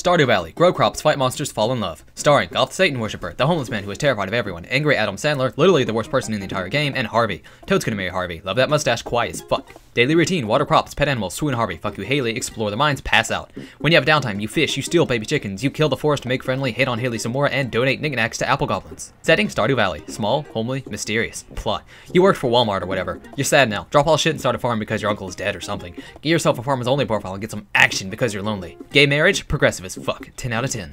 Stardew Valley, grow crops, fight monsters, fall in love. Starring Goth Satan Worshipper, the homeless man who is terrified of everyone, angry Adam Sandler, literally the worst person in the entire game, and Harvey. Toad's gonna marry Harvey. Love that mustache, quiet as fuck. Daily routine, water crops, pet animals, swoon Harvey, fuck you Haley, explore the mines, pass out. When you have downtime, you fish, you steal baby chickens, you kill the forest to make friendly, hate on Haley some more, and donate knickknacks to apple goblins. Setting, Stardew Valley. Small, homely, mysterious. Plot. You worked for Walmart or whatever. You're sad now. Drop all shit and start a farm because your uncle is dead or something. Get yourself a farmer's only profile and get some action because you're lonely. Gay marriage? Progressive as fuck. 10 out of 10.